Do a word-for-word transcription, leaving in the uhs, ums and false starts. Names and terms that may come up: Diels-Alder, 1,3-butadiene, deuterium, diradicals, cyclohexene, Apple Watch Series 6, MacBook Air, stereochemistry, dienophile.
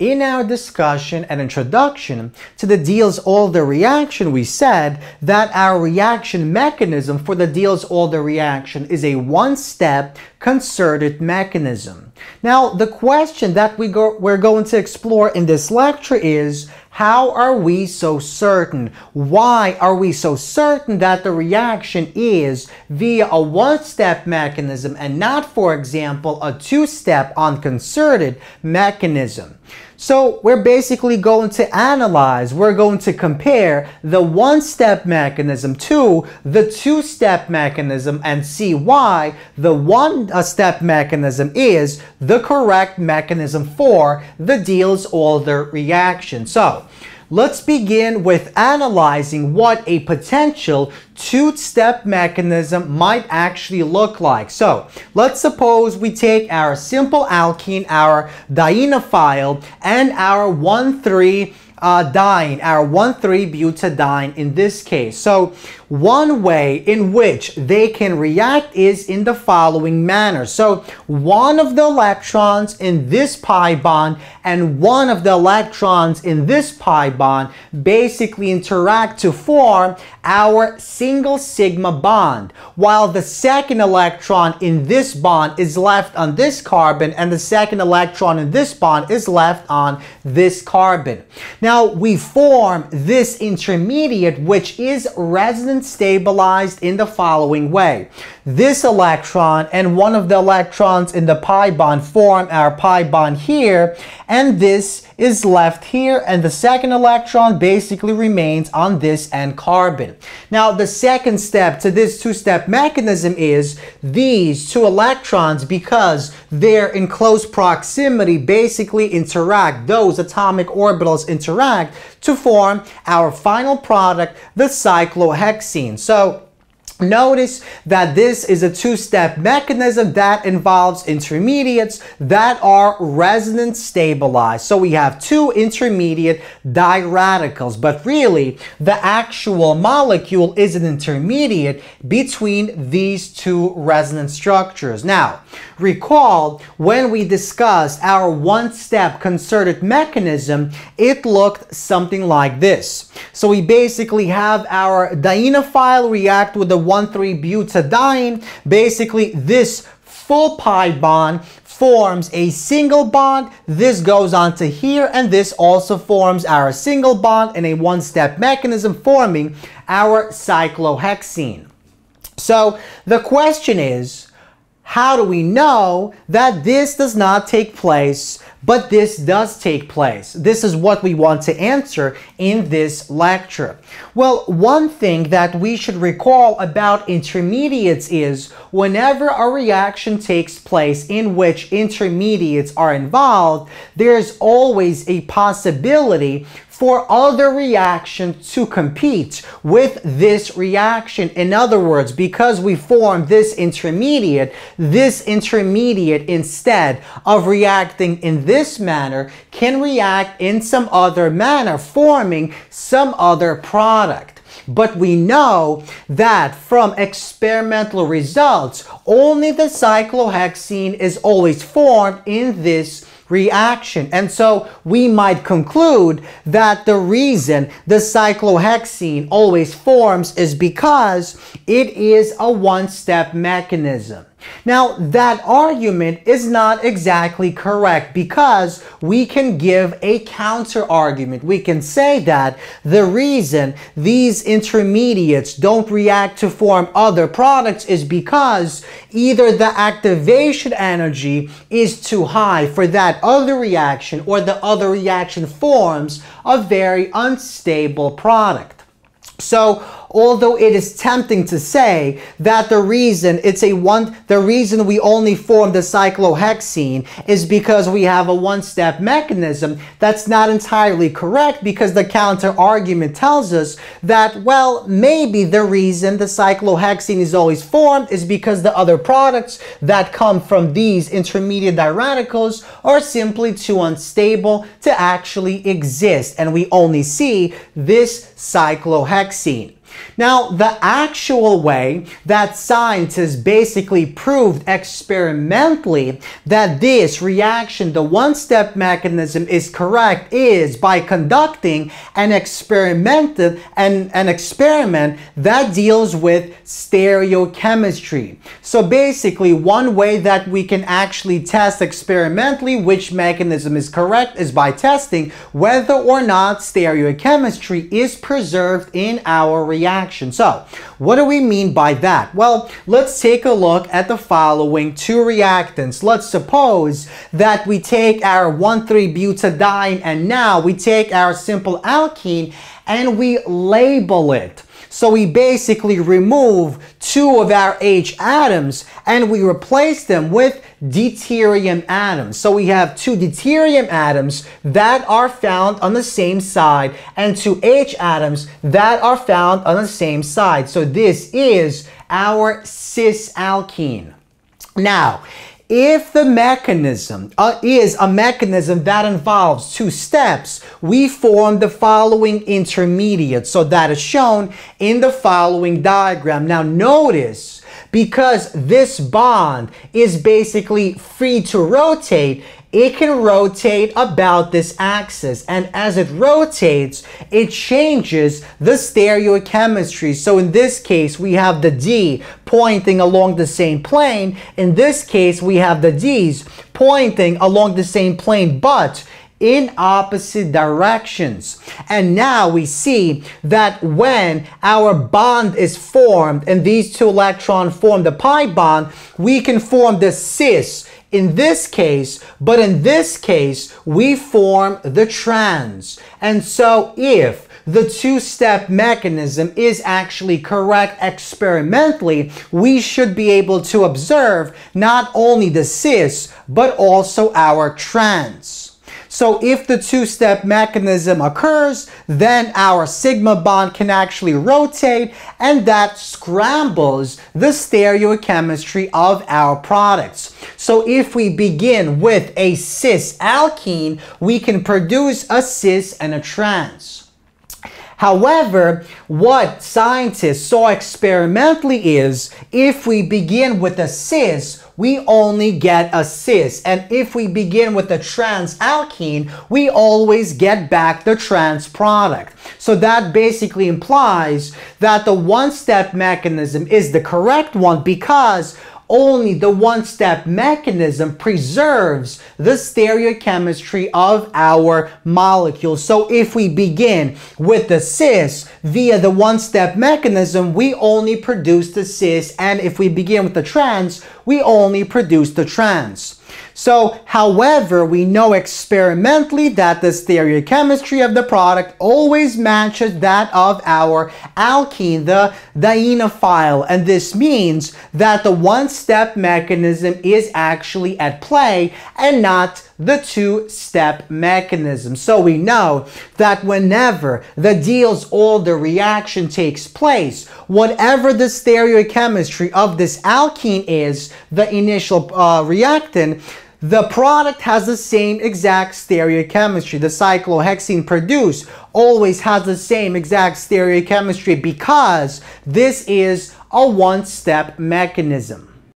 In our discussion and introduction to the Diels-Alder reaction, we said that our reaction mechanism for the Diels-Alder reaction is a one-step concerted mechanism. Now, the question that we go, we're going to explore in this lecture is, how are we so certain? Why are we so certain that the reaction is via a one-step mechanism and not, for example, a two-step unconcerted mechanism? So we're basically going to analyze, we're going to compare the one-step mechanism to the two-step mechanism and see why the one-step mechanism is the correct mechanism for the Diels-Alder reaction. So let's begin with analyzing what a potential two-step mechanism might actually look like. So let's suppose we take our simple alkene, our dienophile, and our one three butadiene, our one three butadiene in this case. So one way in which they can react is in the following manner. So one of the electrons in this pi bond and one of the electrons in this pi bond basically interact to form our single sigma bond, while the second electron in this bond is left on this carbon and the second electron in this bond is left on this carbon. Now we form this intermediate, which is resonant stabilized in the following way. This electron and one of the electrons in the pi bond form our pi bond here, and this is left here, and the second electron basically remains on this end carbon. Now the second step to this two-step mechanism is these two electrons, because they're in close proximity, basically interact, those atomic orbitals interact to form our final product, the cyclohexene. So notice that this is a two-step mechanism that involves intermediates that are resonance stabilized. So we have two intermediate diradicals, but really the actual molecule is an intermediate between these two resonance structures. Now, recall when we discussed our one-step concerted mechanism, it looked something like this. So we basically have our dienophile react with the one three butadiene. Basically, this full pi bond forms a single bond. This goes on to here, and this also forms our single bond in a one-step mechanism, forming our cyclohexene. So the question is, how do we know that this does not take place, but this does take place? This is what we want to answer in this lecture. Well, one thing that we should recall about intermediates is whenever a reaction takes place in which intermediates are involved, there's always a possibility for other reactions to compete with this reaction. In other words, because we form this intermediate, this intermediate, instead of reacting in this manner, can react in some other manner, forming some other product. But we know that from experimental results, only the cyclohexene is always formed in this reaction. And so we might conclude that the reason the cyclohexene always forms is because it is a one-step mechanism. Now, that argument is not exactly correct, because we can give a counter argument. We can say that the reason these intermediates don't react to form other products is because either the activation energy is too high for that other reaction, or the other reaction forms a very unstable product. So although it is tempting to say that the reason it's a one, the reason we only form the cyclohexene is because we have a one-step mechanism, that's not entirely correct, because the counter-argument tells us that, well, maybe the reason the cyclohexene is always formed is because the other products that come from these intermediate diradicals are simply too unstable to actually exist, and we only see this cyclohexene. Now, the actual way that scientists basically proved experimentally that this reaction, the one-step mechanism, is correct is by conducting an experiment, an, an experiment that deals with stereochemistry. So basically, one way that we can actually test experimentally which mechanism is correct is by testing whether or not stereochemistry is preserved in our reaction. So, what do we mean by that? Well, let's take a look at the following two reactants. Let's suppose that we take our one three butadiene and now we take our simple alkene and we label it. So we basically remove two of our H atoms and we replace them with deuterium atoms. So we have two deuterium atoms that are found on the same side and two H atoms that are found on the same side. So this is our cis-alkene. Now, if the mechanism uh, is a mechanism that involves two steps, we form the following intermediate. So that is shown in the following diagram. Now notice, because this bond is basically free to rotate, it can rotate about this axis, and as it rotates, it changes the stereochemistry. So in this case, we have the D pointing along the same plane. In this case, we have the Ds pointing along the same plane, but in opposite directions. And now we see that when our bond is formed and these two electrons form the pi bond, we can form the cis in this case, but in this case, we form the trans. And so if the two-step mechanism is actually correct experimentally, we should be able to observe not only the cis, but also our trans. So if the two-step mechanism occurs, then our sigma bond can actually rotate, and that scrambles the stereochemistry of our products. So if we begin with a cis-alkene, we can produce a cis and a trans. However, what scientists saw experimentally is if we begin with a cis, we only get a cis. And if we begin with a trans alkene, we always get back the trans product. So that basically implies that the one-step mechanism is the correct one because only the one-step mechanism preserves the stereochemistry of our molecule. So if we begin with the cis via the one-step mechanism, we only produce the cis, and if we begin with the trans, we only produce the trans. So, however, we know experimentally that the stereochemistry of the product always matches that of our alkene, the dienophile, and this means that the one-step mechanism is actually at play and not the two-step mechanism. So we know that whenever the Diels-Alder reaction takes place, whatever the stereochemistry of this alkene is, the initial uh, reactant, the product has the same exact stereochemistry. The cyclohexene produced always has the same exact stereochemistry because this is a one-step mechanism.